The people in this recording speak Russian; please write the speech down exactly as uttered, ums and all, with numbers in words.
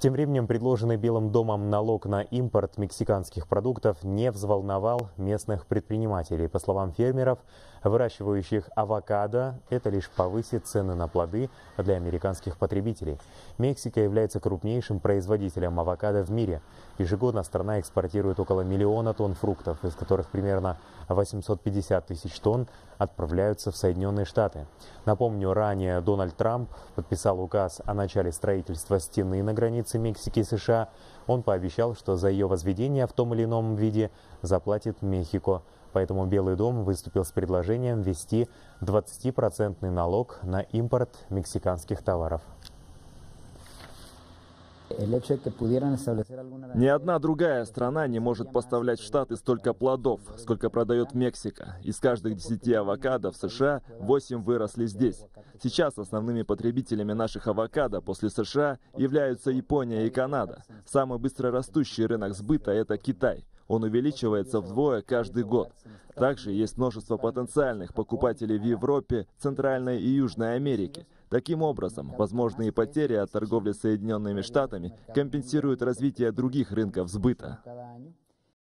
Тем временем предложенный Белым домом налог на импорт мексиканских продуктов не взволновал местных предпринимателей. По словам фермеров, выращивающих авокадо, это лишь повысит цены на плоды для американских потребителей. Мексика является крупнейшим производителем авокадо в мире. Ежегодно страна экспортирует около миллиона тонн фруктов, из которых примерно восемьсот пятьдесят тысяч тонн отправляются в Соединенные Штаты. Напомню, ранее Дональд Трамп подписал указ о начале строительства стены на границе Мексики и США. Он пообещал, что за ее возведение в том или ином виде заплатит Мехико. Поэтому Белый дом выступил с предложением ввести двадцатипроцентный налог на импорт мексиканских товаров. Ни одна другая страна не может поставлять в Штаты столько плодов, сколько продает Мексика. Из каждых десяти авокадо в США восемь выросли здесь. Сейчас основными потребителями наших авокадо после США являются Япония и Канада. Самый быстрорастущий рынок сбыта – это Китай. Он увеличивается вдвое каждый год. Также есть множество потенциальных покупателей в Европе, Центральной и Южной Америке. Таким образом, возможные потери от торговли с Соединенными Штатами компенсируют развитие других рынков сбыта.